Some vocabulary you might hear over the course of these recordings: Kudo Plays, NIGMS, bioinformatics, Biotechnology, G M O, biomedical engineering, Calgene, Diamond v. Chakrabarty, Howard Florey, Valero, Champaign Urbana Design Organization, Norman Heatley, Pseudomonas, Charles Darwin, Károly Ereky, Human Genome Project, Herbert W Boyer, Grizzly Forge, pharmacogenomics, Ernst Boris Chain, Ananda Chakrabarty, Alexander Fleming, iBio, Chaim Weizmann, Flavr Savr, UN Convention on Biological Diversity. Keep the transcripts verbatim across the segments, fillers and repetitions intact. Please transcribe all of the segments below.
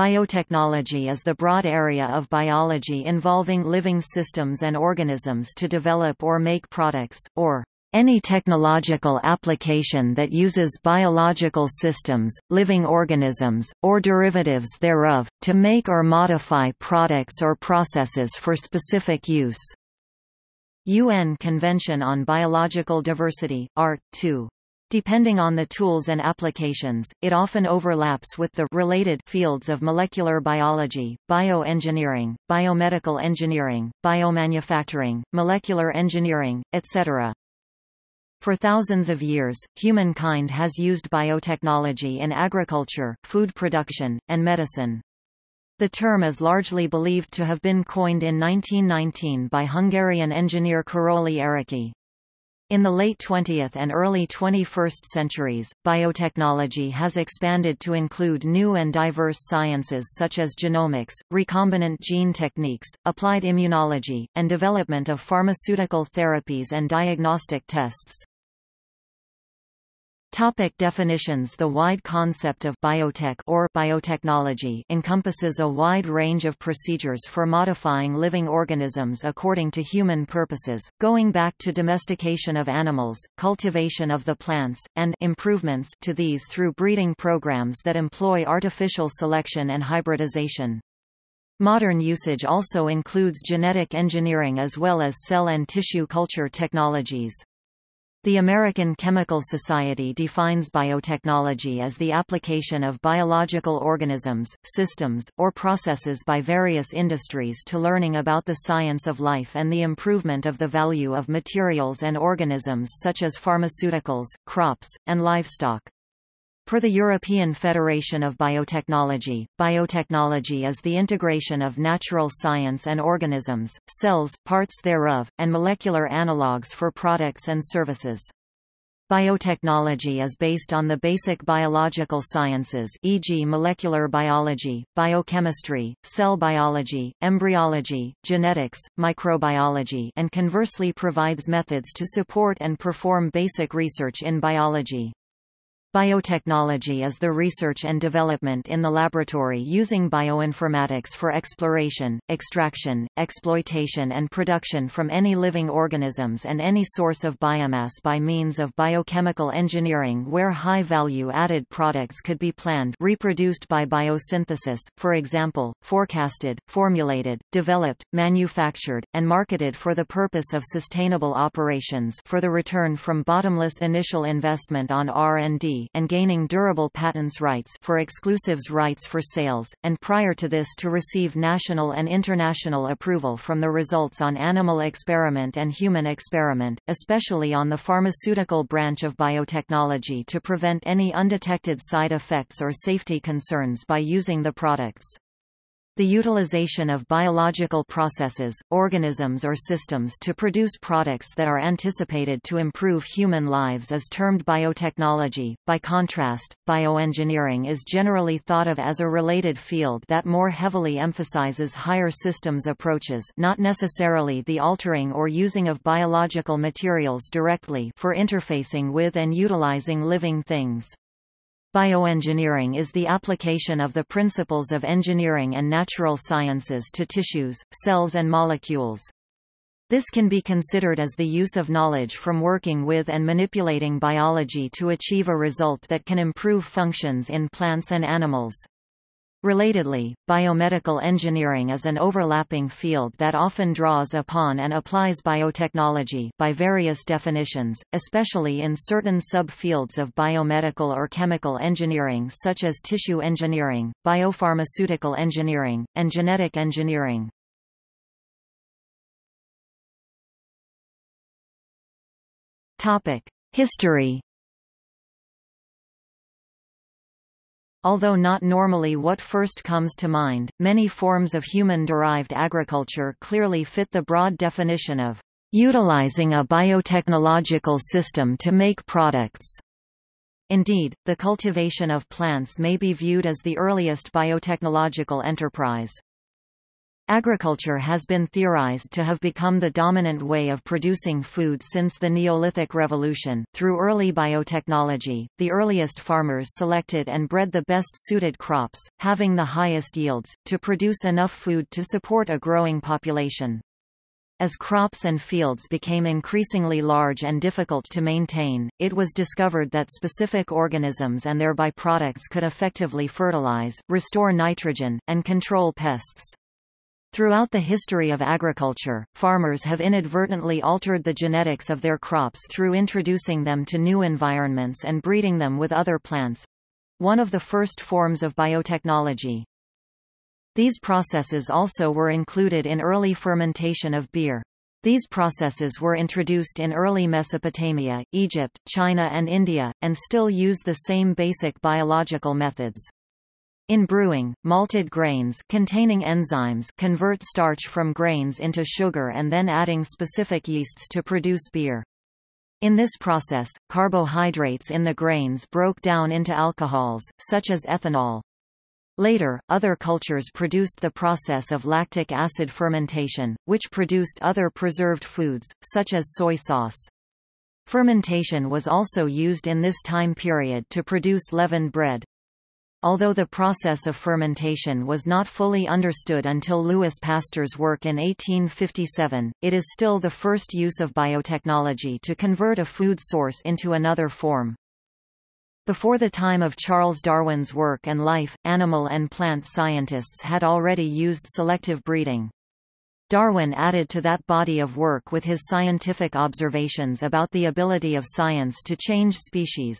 Biotechnology is the broad area of biology involving living systems and organisms to develop or make products, or any technological application that uses biological systems, living organisms, or derivatives thereof, to make or modify products or processes for specific use. U N Convention on Biological Diversity, Art two. Depending on the tools and applications, it often overlaps with the related fields of molecular biology, bioengineering, biomedical engineering, biomanufacturing, molecular engineering, et cetera. For thousands of years, humankind has used biotechnology in agriculture, food production, and medicine. The term is largely believed to have been coined in nineteen nineteen by Hungarian engineer Károly Ereky. In the late twentieth and early twenty-first centuries, biotechnology has expanded to include new and diverse sciences such as genomics, recombinant gene techniques, applied immunology, and development of pharmaceutical therapies and diagnostic tests. Topic definitions. The wide concept of biotech or biotechnology encompasses a wide range of procedures for modifying living organisms according to human purposes, going back to domestication of animals, cultivation of the plants, and improvements to these through breeding programs that employ artificial selection and hybridization. Modern usage also includes genetic engineering as well as cell and tissue culture technologies. The American Chemical Society defines biotechnology as the application of biological organisms, systems, or processes by various industries to learning about the science of life and the improvement of the value of materials and organisms such as pharmaceuticals, crops, and livestock. Per the European Federation of Biotechnology, biotechnology is the integration of natural science and organisms, cells, parts thereof, and molecular analogues for products and services. Biotechnology is based on the basic biological sciences, for example molecular biology, biochemistry, cell biology, embryology, genetics, microbiology, and conversely provides methods to support and perform basic research in biology. Biotechnology is the research and development in the laboratory using bioinformatics for exploration, extraction, exploitation and production from any living organisms and any source of biomass by means of biochemical engineering where high-value-added products could be planned, reproduced by biosynthesis, for example, forecasted, formulated, developed, manufactured, and marketed for the purpose of sustainable operations for the return from bottomless initial investment on R and D, and gaining durable patents rights for exclusives rights for sales, and prior to this to receive national and international approval from the results on animal experiment and human experiment, especially on the pharmaceutical branch of biotechnology to prevent any undetected side effects or safety concerns by using the products. The utilization of biological processes, organisms or systems to produce products that are anticipated to improve human lives is termed biotechnology. By contrast, bioengineering is generally thought of as a related field that more heavily emphasizes higher systems approaches, not necessarily the altering or using of biological materials directly, for interfacing with and utilizing living things. Bioengineering is the application of the principles of engineering and natural sciences to tissues, cells and molecules. This can be considered as the use of knowledge from working with and manipulating biology to achieve a result that can improve functions in plants and animals. Relatedly, biomedical engineering is an overlapping field that often draws upon and applies biotechnology by various definitions, especially in certain sub-fields of biomedical or chemical engineering such as tissue engineering, biopharmaceutical engineering, and genetic engineering. History. Although not normally what first comes to mind, many forms of human-derived agriculture clearly fit the broad definition of utilizing a biotechnological system to make products. Indeed, the cultivation of plants may be viewed as the earliest biotechnological enterprise. agriculture has been theorized to have become the dominant way of producing food since the Neolithic Revolution. Through early biotechnology, the earliest farmers selected and bred the best suited crops, having the highest yields, to produce enough food to support a growing population. As crops and fields became increasingly large and difficult to maintain, it was discovered that specific organisms and their byproducts could effectively fertilize, restore nitrogen, and control pests. Throughout the history of agriculture, farmers have inadvertently altered the genetics of their crops through introducing them to new environments and breeding them with other plants—one of the first forms of biotechnology. These processes also were included in early fermentation of beer. These processes were introduced in early Mesopotamia, Egypt, China and India, and still use the same basic biological methods. In brewing, malted grains containing enzymes convert starch from grains into sugar and then adding specific yeasts to produce beer. In this process, carbohydrates in the grains broke down into alcohols, such as ethanol. Later, other cultures produced the process of lactic acid fermentation, which produced other preserved foods, such as soy sauce. Fermentation was also used in this time period to produce leavened bread. Although the process of fermentation was not fully understood until Louis Pasteur's work in eighteen fifty-seven, it is still the first use of biotechnology to convert a food source into another form. Before the time of Charles Darwin's work and life, animal and plant scientists had already used selective breeding. Darwin added to that body of work with his scientific observations about the ability of science to change species.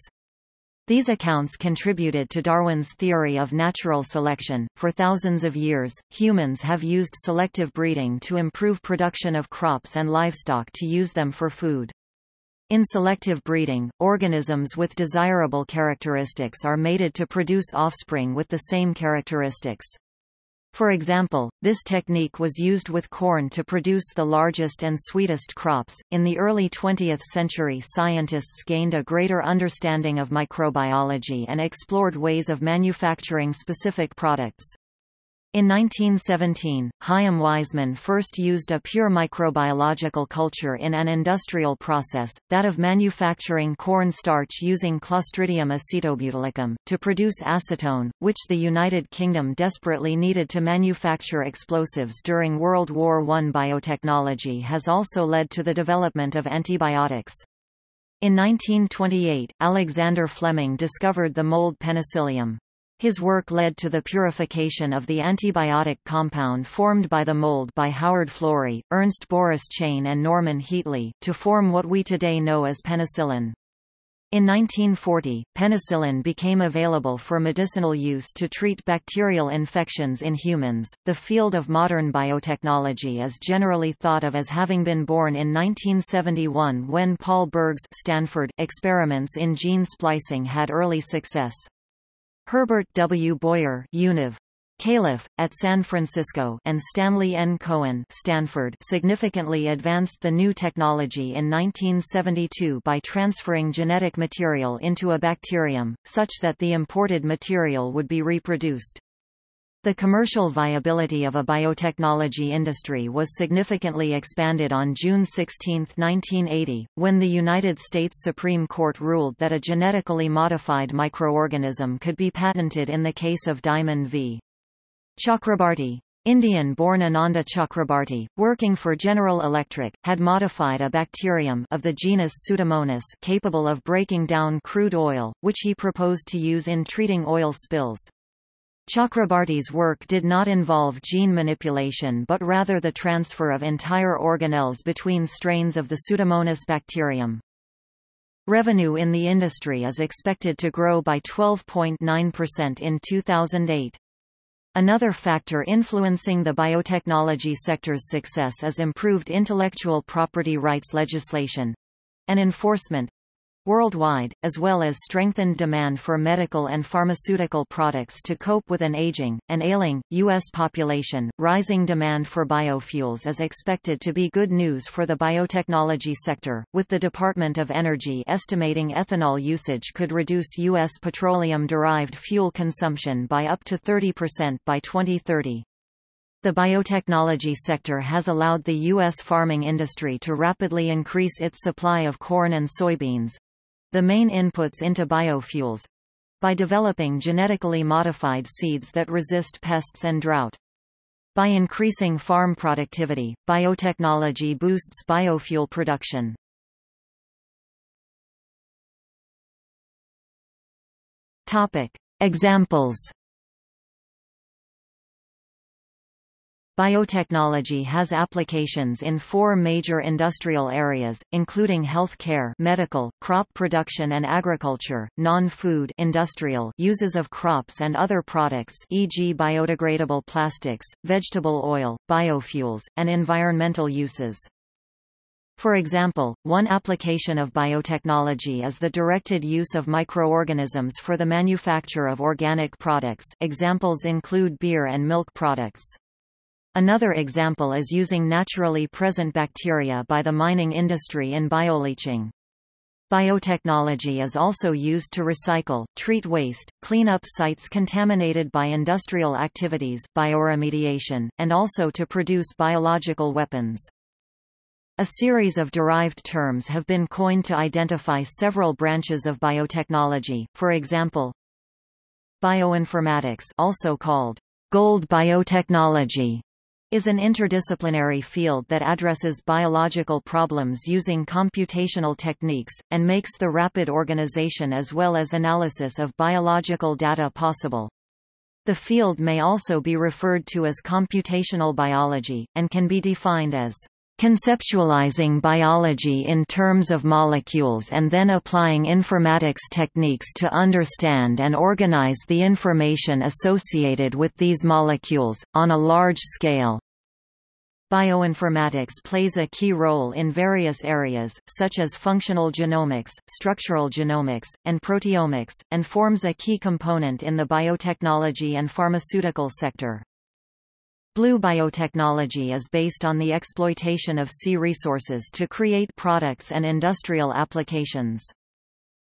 These accounts contributed to Darwin's theory of natural selection. For thousands of years, humans have used selective breeding to improve production of crops and livestock to use them for food. In selective breeding, organisms with desirable characteristics are mated to produce offspring with the same characteristics. For example, this technique was used with corn to produce the largest and sweetest crops. In the early twentieth century, scientists gained a greater understanding of microbiology and explored ways of manufacturing specific products. In nineteen seventeen, Chaim Weizmann first used a pure microbiological culture in an industrial process, that of manufacturing corn starch using Clostridium acetobutylicum, to produce acetone, which the United Kingdom desperately needed to manufacture explosives during World War One. Biotechnology has also led to the development of antibiotics. In nineteen twenty-eight, Alexander Fleming discovered the mold Penicillium. His work led to the purification of the antibiotic compound formed by the mold by Howard Florey, Ernst Boris Chain and Norman Heatley, to form what we today know as penicillin. In nineteen forty, penicillin became available for medicinal use to treat bacterial infections in humans. The field of modern biotechnology is generally thought of as having been born in nineteen seventy-one when Paul Berg's Stanford experiments in gene splicing had early success. Herbert W Boyer, Univ. Califf, at San Francisco, and Stanley N Cohen, Stanford, significantly advanced the new technology in nineteen seventy-two by transferring genetic material into a bacterium, such that the imported material would be reproduced. The commercial viability of a biotechnology industry was significantly expanded on June sixteenth nineteen eighty, when the United States Supreme Court ruled that a genetically modified microorganism could be patented in the case of Diamond v. Chakrabarty. Indian-born Ananda Chakrabarty, working for General Electric, had modified a bacterium of the genus Pseudomonas capable of breaking down crude oil, which he proposed to use in treating oil spills. Chakrabarty's work did not involve gene manipulation but rather the transfer of entire organelles between strains of the Pseudomonas bacterium. Revenue in the industry is expected to grow by twelve point nine percent in two thousand eight. Another factor influencing the biotechnology sector's success is improved intellectual property rights legislation and enforcement worldwide, as well as strengthened demand for medical and pharmaceutical products to cope with an aging, and ailing, U S population. Rising demand for biofuels is expected to be good news for the biotechnology sector, with the Department of Energy estimating ethanol usage could reduce U S petroleum-derived fuel consumption by up to thirty percent by twenty thirty. The biotechnology sector has allowed the U S farming industry to rapidly increase its supply of corn and soybeans—the main inputs into biofuels—by developing genetically modified seeds that resist pests and drought. By increasing farm productivity, biotechnology boosts biofuel production. Examples. Biotechnology has applications in four major industrial areas, including health care, medical, crop production and agriculture, non-food industrial uses of crops and other products, for example biodegradable plastics, vegetable oil, biofuels, and environmental uses. For example, one application of biotechnology is the directed use of microorganisms for the manufacture of organic products. Examples include beer and milk products. Another example is using naturally present bacteria by the mining industry in bioleaching. Biotechnology is also used to recycle, treat waste, clean up sites contaminated by industrial activities, bioremediation, and also to produce biological weapons. A series of derived terms have been coined to identify several branches of biotechnology, for example, bioinformatics, also called gold biotechnology, is an interdisciplinary field that addresses biological problems using computational techniques, and makes the rapid organization as well as analysis of biological data possible. The field may also be referred to as computational biology, and can be defined as conceptualizing biology in terms of molecules and then applying informatics techniques to understand and organize the information associated with these molecules, on a large scale. Bioinformatics plays a key role in various areas, such as functional genomics, structural genomics, and proteomics, and forms a key component in the biotechnology and pharmaceutical sector. Blue biotechnology is based on the exploitation of sea resources to create products and industrial applications.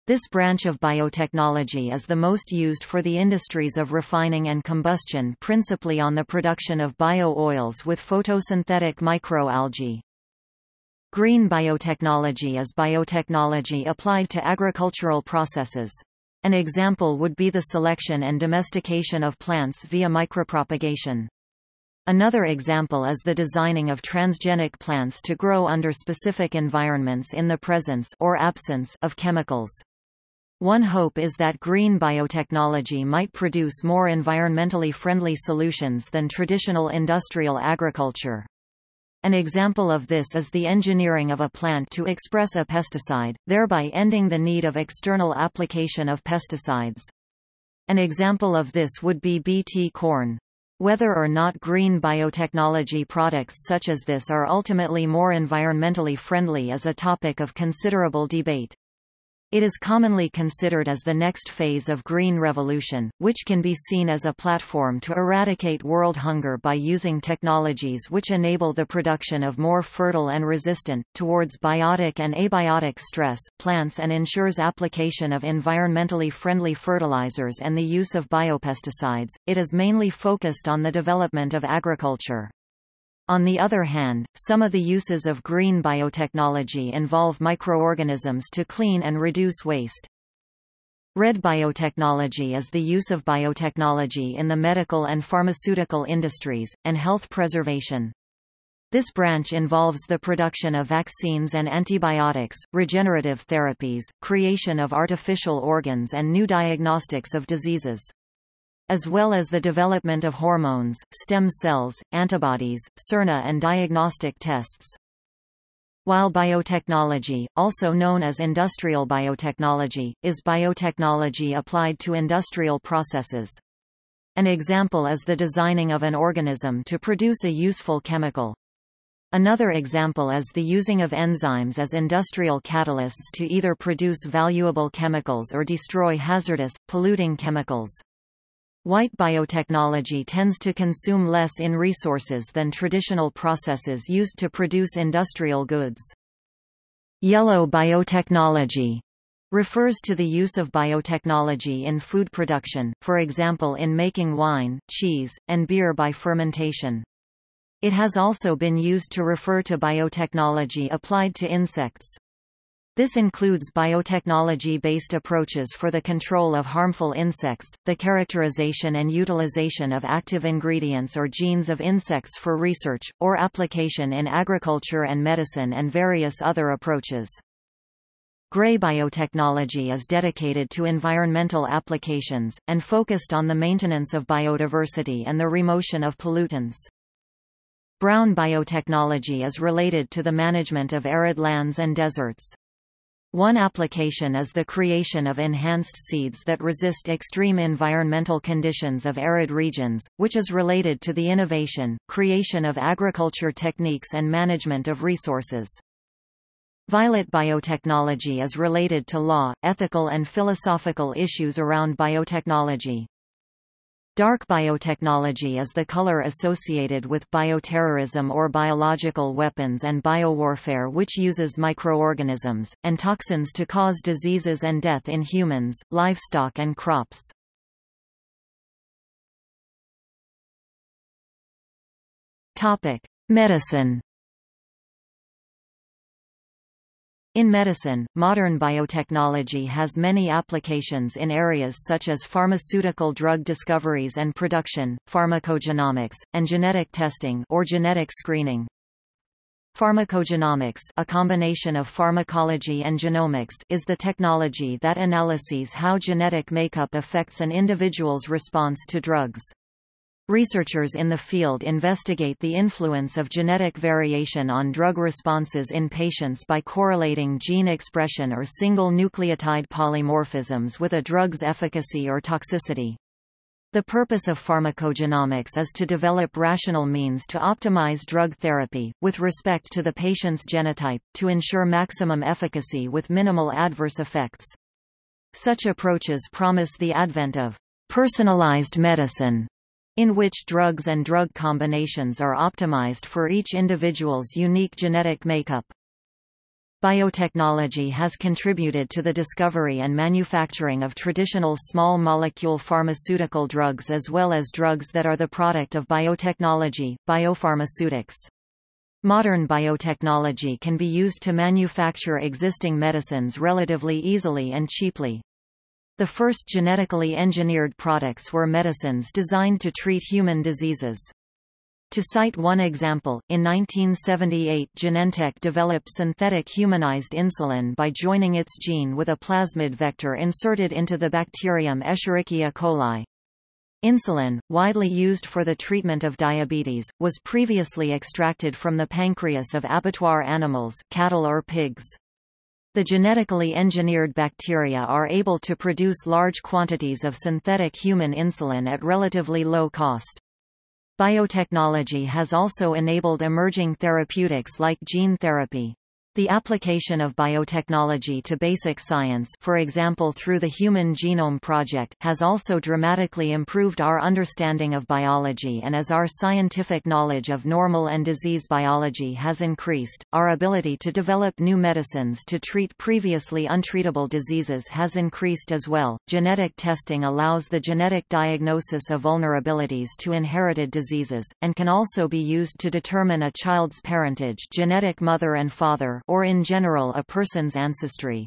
This branch of biotechnology is the most used for the industries of refining and combustion, principally on the production of bio-oils with photosynthetic microalgae. Green biotechnology is biotechnology applied to agricultural processes. An example would be the selection and domestication of plants via micropropagation. Another example is the designing of transgenic plants to grow under specific environments in the presence or absence of chemicals. One hope is that green biotechnology might produce more environmentally friendly solutions than traditional industrial agriculture. An example of this is the engineering of a plant to express a pesticide, thereby ending the need of external application of pesticides. An example of this would be B T corn. Whether or not green biotechnology products such as this are ultimately more environmentally friendly is a topic of considerable debate. It is commonly considered as the next phase of green revolution, which can be seen as a platform to eradicate world hunger by using technologies which enable the production of more fertile and resistant, towards biotic and abiotic stress, plants and ensures application of environmentally friendly fertilizers and the use of biopesticides. It is mainly focused on the development of agriculture. On the other hand, some of the uses of green biotechnology involve microorganisms to clean and reduce waste. Red biotechnology is the use of biotechnology in the medical and pharmaceutical industries, and health preservation. This branch involves the production of vaccines and antibiotics, regenerative therapies, creation of artificial organs and new diagnostics of diseases, as well as the development of hormones, stem cells, antibodies, C E R N A and diagnostic tests. While biotechnology, also known as industrial biotechnology, is biotechnology applied to industrial processes. An example is the designing of an organism to produce a useful chemical. Another example is the using of enzymes as industrial catalysts to either produce valuable chemicals or destroy hazardous, polluting chemicals. White biotechnology tends to consume less in resources than traditional processes used to produce industrial goods. Yellow biotechnology refers to the use of biotechnology in food production, for example in making wine, cheese, and beer by fermentation. It has also been used to refer to biotechnology applied to insects. This includes biotechnology-based approaches for the control of harmful insects, the characterization and utilization of active ingredients or genes of insects for research, or application in agriculture and medicine, and various other approaches. Gray biotechnology is dedicated to environmental applications, and focused on the maintenance of biodiversity and the remotion of pollutants. Brown biotechnology is related to the management of arid lands and deserts. One application is the creation of enhanced seeds that resist extreme environmental conditions of arid regions, which is related to the innovation, creation of agriculture techniques and management of resources. Violet biotechnology is related to law, ethical and philosophical issues around biotechnology. Dark biotechnology is the color associated with bioterrorism or biological weapons and biowarfare, which uses microorganisms and toxins to cause diseases and death in humans, livestock and crops. Topic: Medicine. In medicine, modern biotechnology has many applications in areas such as pharmaceutical drug discoveries and production, pharmacogenomics, and genetic testing or genetic screening. Pharmacogenomics, a combination of pharmacology and genomics, is the technology that analyses how genetic makeup affects an individual's response to drugs. Researchers in the field investigate the influence of genetic variation on drug responses in patients by correlating gene expression or single nucleotide polymorphisms with a drug's efficacy or toxicity. The purpose of pharmacogenomics is to develop rational means to optimize drug therapy, with respect to the patient's genotype, to ensure maximum efficacy with minimal adverse effects. Such approaches promise the advent of personalized medicine, in which drugs and drug combinations are optimized for each individual's unique genetic makeup. Biotechnology has contributed to the discovery and manufacturing of traditional small molecule pharmaceutical drugs, as well as drugs that are the product of biotechnology, biopharmaceutics. Modern biotechnology can be used to manufacture existing medicines relatively easily and cheaply. The first genetically engineered products were medicines designed to treat human diseases. To cite one example, in nineteen seventy-eight Genentech developed synthetic humanized insulin by joining its gene with a plasmid vector inserted into the bacterium Escherichia coli. Insulin, widely used for the treatment of diabetes, was previously extracted from the pancreas of abattoir animals, cattle or pigs. The genetically engineered bacteria are able to produce large quantities of synthetic human insulin at relatively low cost. Biotechnology has also enabled emerging therapeutics like gene therapy. The application of biotechnology to basic science, for example through the Human Genome Project, has also dramatically improved our understanding of biology, and as our scientific knowledge of normal and disease biology has increased, our ability to develop new medicines to treat previously untreatable diseases has increased as well. Genetic testing allows the genetic diagnosis of vulnerabilities to inherited diseases, and can also be used to determine a child's parentage, genetic mother and father, or in general a person's ancestry.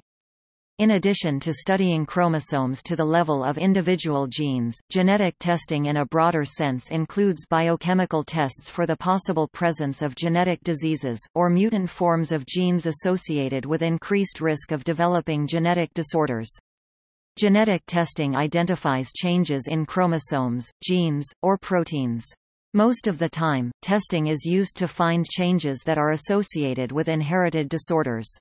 In addition to studying chromosomes to the level of individual genes, genetic testing in a broader sense includes biochemical tests for the possible presence of genetic diseases, or mutant forms of genes associated with increased risk of developing genetic disorders. Genetic testing identifies changes in chromosomes, genes, or proteins. Most of the time, testing is used to find changes that are associated with inherited disorders.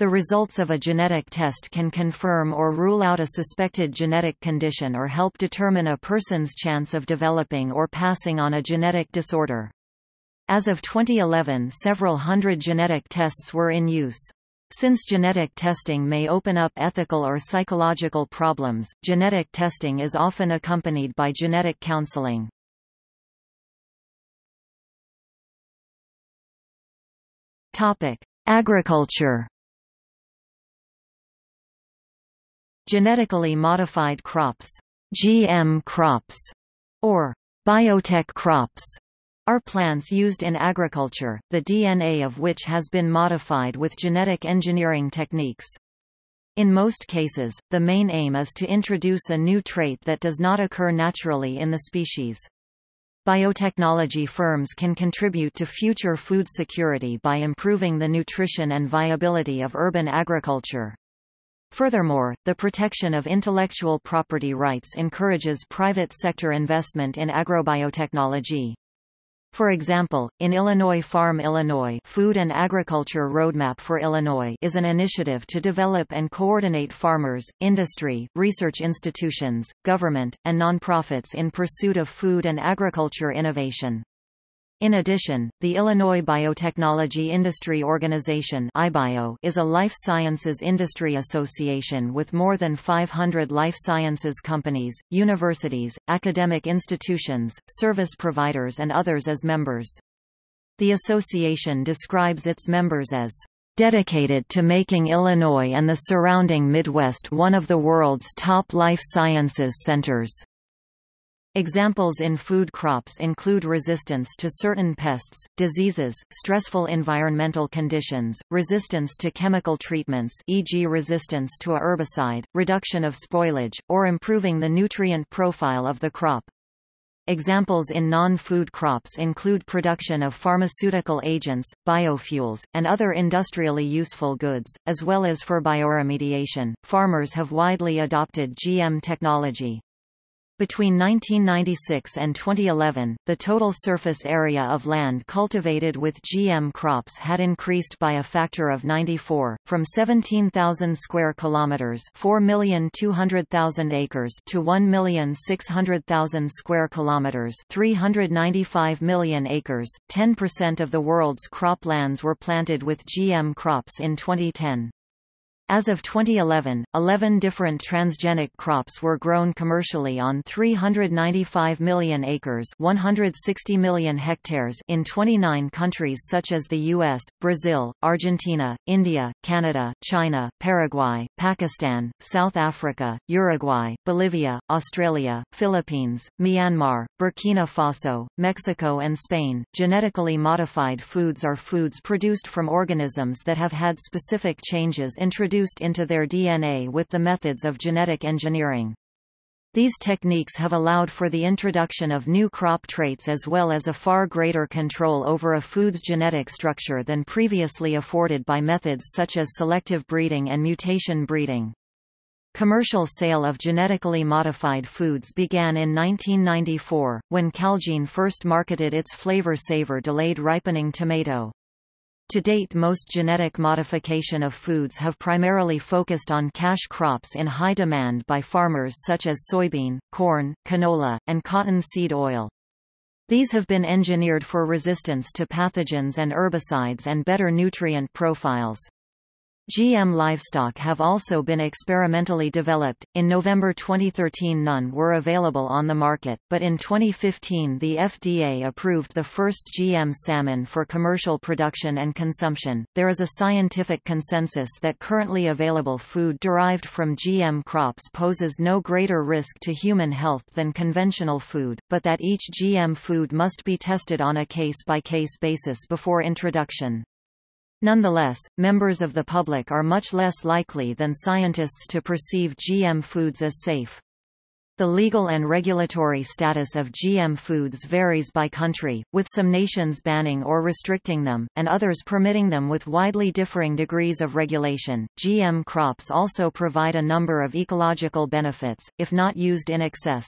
The results of a genetic test can confirm or rule out a suspected genetic condition or help determine a person's chance of developing or passing on a genetic disorder. As of twenty eleven, several hundred genetic tests were in use. Since genetic testing may open up ethical or psychological problems, genetic testing is often accompanied by genetic counseling. Topic: Agriculture. Genetically modified crops, G M crops, or biotech crops, are plants used in agriculture, the D N A of which has been modified with genetic engineering techniques. In most cases, the main aim is to introduce a new trait that does not occur naturally in the species. Biotechnology firms can contribute to future food security by improving the nutrition and viability of urban agriculture. Furthermore, the protection of intellectual property rights encourages private sector investment in agrobiotechnology. For example, in Illinois Farm Illinois Food and Agriculture Roadmap for Illinois is an initiative to develop and coordinate farmers, industry, research institutions, government, and nonprofits in pursuit of food and agriculture innovation. In addition, the Illinois Biotechnology Industry Organization (iBio) is a life sciences industry association with more than five hundred life sciences companies, universities, academic institutions, service providers and others as members. The association describes its members as dedicated to making Illinois and the surrounding Midwest one of the world's top life sciences centers. Examples in food crops include resistance to certain pests, diseases, stressful environmental conditions, resistance to chemical treatments, for example resistance to a herbicide, reduction of spoilage, or improving the nutrient profile of the crop. Examples in non-food crops include production of pharmaceutical agents, biofuels, and other industrially useful goods, as well as for bioremediation. Farmers have widely adopted G M technology. Between nineteen ninety-six and twenty eleven, the total surface area of land cultivated with G M crops had increased by a factor of ninety-four, from seventeen thousand square kilometers (four million two hundred thousand acres) to one million six hundred thousand square kilometers (three hundred ninety-five million acres). ten percent of the world's crop lands were planted with G M crops in twenty ten. As of twenty eleven, eleven different transgenic crops were grown commercially on three hundred ninety-five million acres (one hundred sixty million hectares) in twenty-nine countries such as the U S, Brazil, Argentina, India, Canada, China, Paraguay, Pakistan, South Africa, Uruguay, Bolivia, Australia, Philippines, Myanmar, Burkina Faso, Mexico and Spain. Genetically modified foods are foods produced from organisms that have had specific changes introduced into their D N A with the methods of genetic engineering. These techniques have allowed for the introduction of new crop traits as well as a far greater control over a food's genetic structure than previously afforded by methods such as selective breeding and mutation breeding. Commercial sale of genetically modified foods began in nineteen ninety-four, when Calgene first marketed its Flavr Savr delayed ripening tomato. To date, most genetic modification of foods have primarily focused on cash crops in high demand by farmers such as soybean, corn, canola, and cotton seed oil. These have been engineered for resistance to pathogens and herbicides and better nutrient profiles. G M livestock have also been experimentally developed. In November twenty thirteen, none were available on the market, but in twenty fifteen the F D A approved the first G M salmon for commercial production and consumption. There is a scientific consensus that currently available food derived from G M crops poses no greater risk to human health than conventional food, but that each G M food must be tested on a case-by-case basis before introduction. Nonetheless, members of the public are much less likely than scientists to perceive G M foods as safe. The legal and regulatory status of G M foods varies by country, with some nations banning or restricting them, and others permitting them with widely differing degrees of regulation. G M crops also provide a number of ecological benefits, if not used in excess.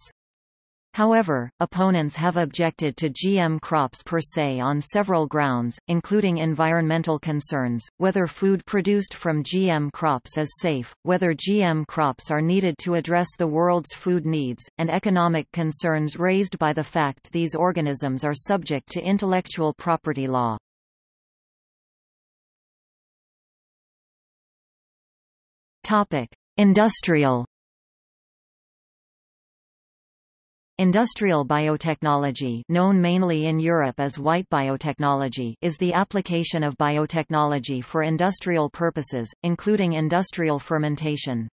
However, opponents have objected to G M crops per se on several grounds, including environmental concerns, whether food produced from G M crops is safe, whether G M crops are needed to address the world's food needs, and economic concerns raised by the fact these organisms are subject to intellectual property law. Topic: Industrial. Industrial biotechnology, known mainly in Europe as white biotechnology, is the application of biotechnology for industrial purposes, including industrial fermentation.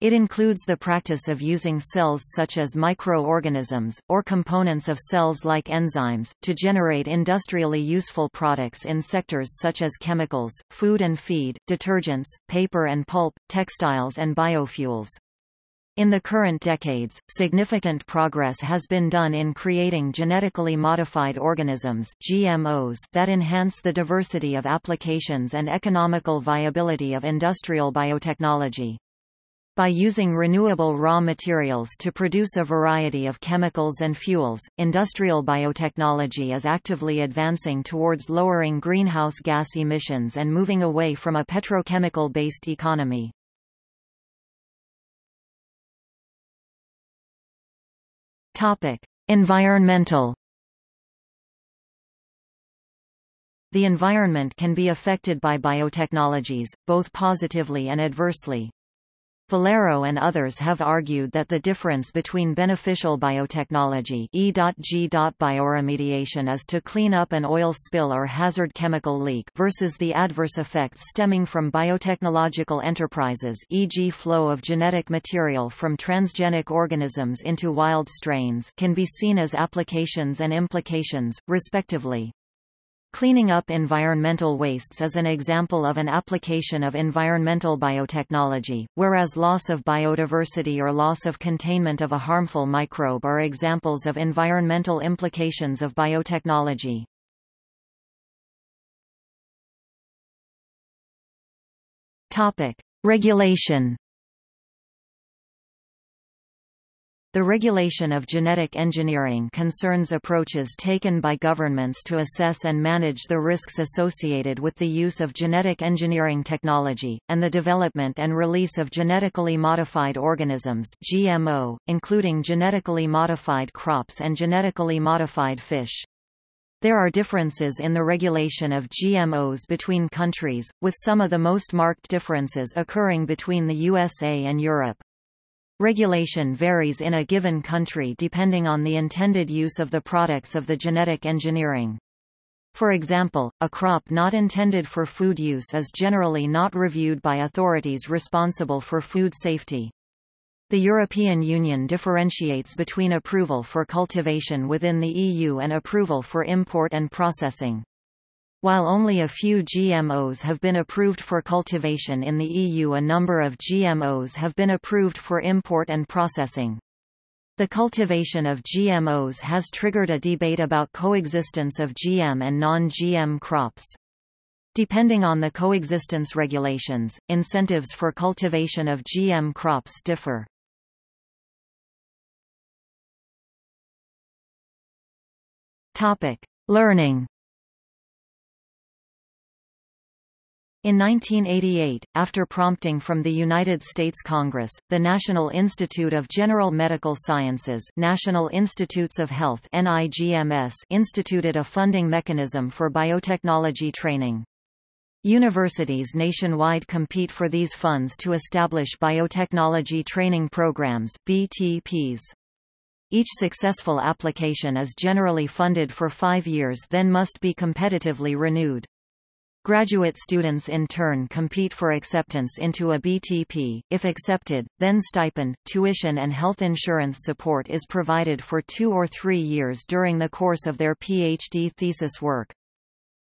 It includes the practice of using cells such as microorganisms, or components of cells like enzymes, to generate industrially useful products in sectors such as chemicals, food and feed, detergents, paper and pulp, textiles and biofuels. In the current decades, significant progress has been done in creating genetically modified organisms (G M Os) that enhance the diversity of applications and economical viability of industrial biotechnology. By using renewable raw materials to produce a variety of chemicals and fuels, industrial biotechnology is actively advancing towards lowering greenhouse gas emissions and moving away from a petrochemical-based economy. Topic: Environmental. The environment can be affected by biotechnologies, both positively and adversely. Valero and others have argued that the difference between beneficial biotechnology (E G) bioremediation is to clean up an oil spill or hazard chemical leak versus the adverse effects stemming from biotechnological enterprises, for example flow of genetic material from transgenic organisms into wild strains, can be seen as applications and implications, respectively. Cleaning up environmental wastes is an example of an application of environmental biotechnology, whereas loss of biodiversity or loss of containment of a harmful microbe are examples of environmental implications of biotechnology. Topic: Regulation. The regulation of genetic engineering concerns approaches taken by governments to assess and manage the risks associated with the use of genetic engineering technology, and the development and release of genetically modified organisms (G M O), including genetically modified crops and genetically modified fish. There are differences in the regulation of G M Os between countries, with some of the most marked differences occurring between the U S A and Europe. Regulation varies in a given country depending on the intended use of the products of the genetic engineering. For example, a crop not intended for food use is generally not reviewed by authorities responsible for food safety. The European Union differentiates between approval for cultivation within the E U and approval for import and processing. While only a few G M Os have been approved for cultivation in the E U, a number of G M Os have been approved for import and processing. The cultivation of G M Os has triggered a debate about coexistence of G M and non-G M crops. Depending on the coexistence regulations, incentives for cultivation of G M crops differ. Topic: Learning. In nineteen eighty-eight, after prompting from the United States Congress, the National Institute of General Medical Sciences National Institutes of Health (N I G M S) instituted a funding mechanism for biotechnology training. Universities nationwide compete for these funds to establish biotechnology training programs (B T Ps). Each successful application is generally funded for five years, then must be competitively renewed. Graduate students in turn compete for acceptance into a B T P. If accepted, then stipend, tuition and health insurance support is provided for two or three years during the course of their PhD thesis work.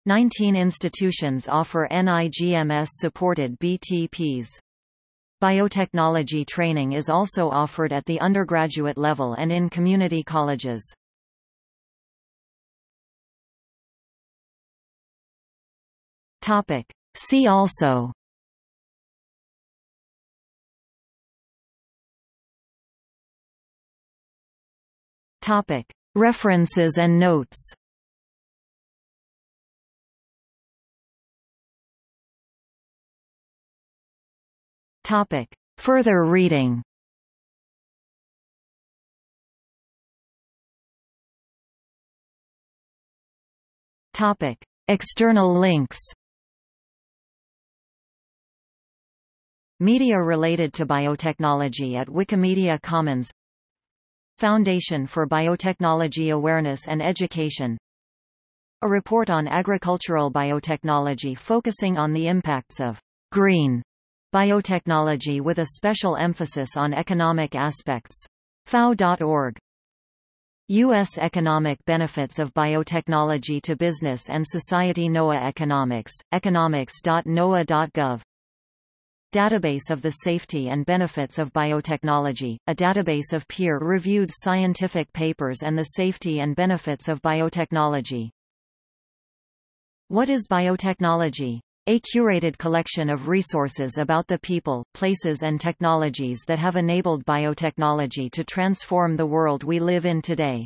nineteen institutions offer N I G M S-supported B T Ps. Biotechnology training is also offered at the undergraduate level and in community colleges. Topic: See also. Topic: References and notes. Topic: Further reading. Topic: External links. Media related to biotechnology at Wikimedia Commons. Foundation for Biotechnology Awareness and Education. A report on agricultural biotechnology focusing on the impacts of green biotechnology with a special emphasis on economic aspects. F A O dot org. U S Economic Benefits of Biotechnology to Business and Society. NOAA Economics, economics dot N O A A dot gov. Database of the Safety and Benefits of Biotechnology, a database of peer-reviewed scientific papers and the safety and benefits of biotechnology. What is biotechnology? A curated collection of resources about the people, places and technologies that have enabled biotechnology to transform the world we live in today.